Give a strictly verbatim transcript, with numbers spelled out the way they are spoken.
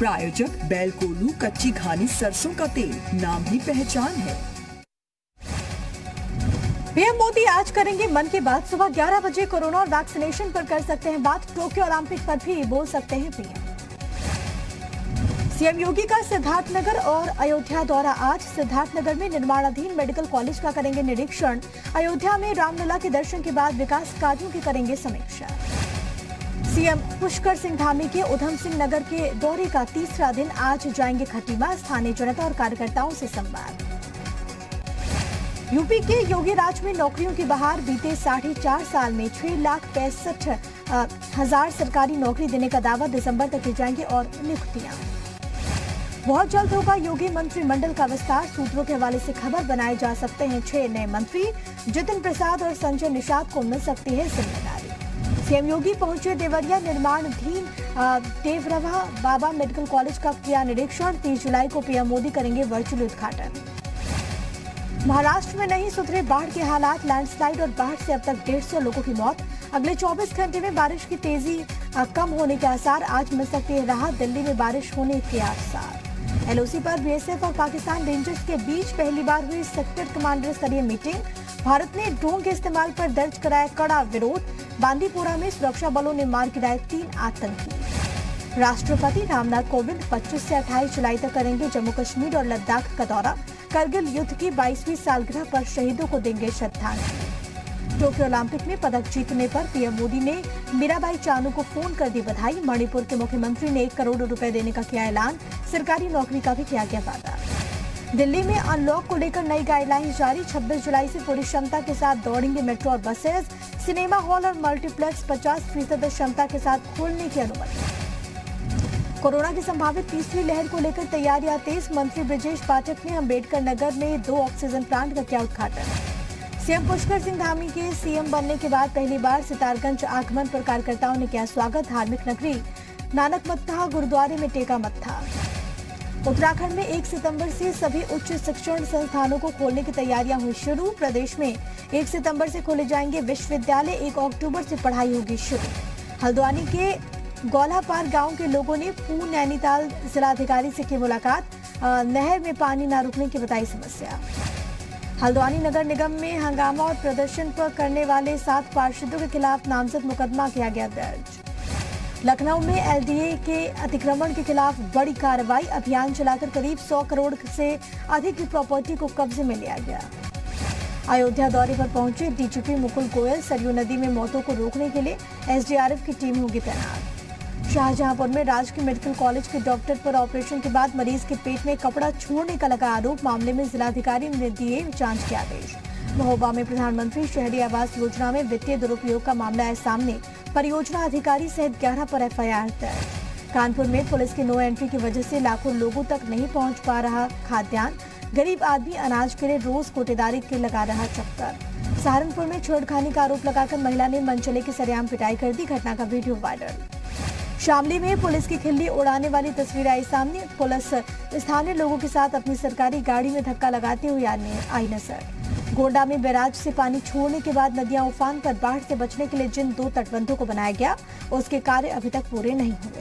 प्रायोजक बैल कोलू कच्ची घानी सरसों का तेल, नाम ही पहचान है। पीएम मोदी आज करेंगे मन की बात। सुबह ग्यारह बजे कोरोना और वैक्सीनेशन पर कर सकते हैं बात। टोक्यो ओलंपिक पर भी बोल सकते हैं पीएम। सीएम योगी का सिद्धार्थनगर और अयोध्या दौरा आज। सिद्धार्थनगर में निर्माणाधीन मेडिकल कॉलेज का करेंगे निरीक्षण। अयोध्या में रामलला के दर्शन के बाद विकास कार्यों की करेंगे समीक्षा। सीएम पुष्कर सिंह धामी के उधम सिंह नगर के दौरे का तीसरा दिन, आज जाएंगे खटीमा। स्थानीय जनता और कार्यकर्ताओं से संवाद। यूपी के योगी राज में नौकरियों की बहार। बीते साढ़े चार साल में छह लाख पैंसठ हजार सरकारी नौकरी देने का दावा। दिसंबर तक की जाएंगी और नियुक्तियां। बहुत जल्द होगा योगी मंत्रिमंडल का विस्तार। सूत्रों के हवाले से खबर, बनाए जा सकते हैं छह नए मंत्री। जितिन प्रसाद और संजय निषाद को मिल सकती है जिम्मेदारी। सीएम योगी पहुंचे देवरिया। निर्माणाधीन देवरा बाबा मेडिकल कॉलेज का किया निरीक्षण। तीस जुलाई को पीएम मोदी करेंगे वर्चुअल उद्घाटन। महाराष्ट्र में नहीं सुधरे बाढ़ के हालात। लैंडस्लाइड और बाढ़ से अब तक डेढ़ सौ लोगों की मौत। अगले चौबीस घंटे में बारिश की तेजी कम होने के आसार। आज मिल सकती है राहत। दिल्ली में बारिश होने के आसार। एलओसी पर बीएसएफ और पाकिस्तान रेंजर्स के बीच पहली बार हुई सेक्टर कमांडर स्तरीय मीटिंग। भारत ने ड्रोन के इस्तेमाल पर दर्ज कराया कड़ा विरोध। बांदीपोरा में सुरक्षा बलों ने मार गिराए तीन आतंकी। राष्ट्रपति रामनाथ कोविंद पच्चीस से अट्ठाईस जुलाई तक करेंगे जम्मू कश्मीर और लद्दाख का दौरा। करगिल युद्ध की बाईसवीं सालगिरह पर शहीदों को देंगे श्रद्धांजलि। टोक्यो ओलंपिक में पदक जीतने पर पीएम मोदी ने मीराबाई चानू को फोन कर दी बधाई। मणिपुर के मुख्यमंत्री ने एक करोड़ रुपए देने का किया ऐलान। सरकारी नौकरी का भी किया गया वादा। दिल्ली में अनलॉक को लेकर नई गाइडलाइंस जारी। छब्बीस जुलाई से पूरी क्षमता के साथ दौड़ेंगे मेट्रो और बसेस। सिनेमा हॉल और मल्टीप्लेक्स पचास फीसद क्षमता के साथ खोलने की अनुमति। कोरोना की संभावित तीसरी लहर को लेकर तैयारियां तेज। मंत्री ब्रजेश पाठक ने अंबेडकर नगर में दो ऑक्सीजन प्लांट का किया उद्घाटन। सीएम पुष्कर सिंह धामी के सीएम बनने के बाद पहली बार सितारगंज आगमन पर कार्यकर्ताओं ने किया स्वागत। धार्मिक नगरी नानक मत्था गुरुद्वारे में टेका मत्था। उत्तराखंड में एक सितंबर से सभी उच्च शिक्षण संस्थानों को खोलने की तैयारियां हुई शुरू। प्रदेश में एक सितम्बर से खोले जाएंगे विश्वविद्यालय। एक अक्टूबर से पढ़ाई होगी शुरू। हल्द्वानी के गौलापार गांव के लोगों ने पूर्व नैनीताल जिलाधिकारी से की मुलाकात। नहर में पानी न रुकने की बताई समस्या। हल्द्वानी नगर निगम में हंगामा और प्रदर्शन पर करने वाले सात पार्षदों के खिलाफ नामजद मुकदमा किया गया दर्ज। लखनऊ में एलडीए के अतिक्रमण के खिलाफ बड़ी कार्रवाई। अभियान चलाकर करीब सौ करोड़ से अधिक की प्रॉपर्टी को कब्जे में लिया गया। अयोध्या दौरे पर पहुंचे डीजीपी मुकुल गोयल। सरयू नदी में मौतों को रोकने के लिए एसडीआरएफ की टीम होगी तैनात। शाहजहांपुर में राजकीय मेडिकल कॉलेज के डॉक्टर पर ऑपरेशन के बाद मरीज के पेट में कपड़ा छोड़ने का लगा आरोप। मामले में जिलाधिकारी ने दिए जांच के आदेश। महोबा में प्रधानमंत्री शहरी आवास योजना में वित्तीय दुरुपयोग का मामला है सामने। परियोजना अधिकारी सहित ग्यारह पर एफआईआर दर्ज। कानपुर में पुलिस की नो एंट्री की वजह से लाखों लोगों तक नहीं पहुँच पा रहा खाद्यान्न। गरीब आदमी अनाज के लिए रोज कोटेदारी के लगा रहा चक्कर। सहारनपुर में छेड़खानी का आरोप लगाकर महिला ने मनचले की सरेआम पिटाई कर दी। घटना का वीडियो वायरल। शामली में पुलिस की खिल्ली उड़ाने वाली तस्वीर आई सामने। पुलिस स्थानीय लोगों के साथ अपनी सरकारी गाड़ी में धक्का लगाते हुए आई नजर। गोंडा में बैराज से पानी छोड़ने के बाद नदियां उफान पर। बाढ़ से बचने के लिए जिन दो तटबंधों को बनाया गया उसके कार्य अभी तक पूरे नहीं हुए।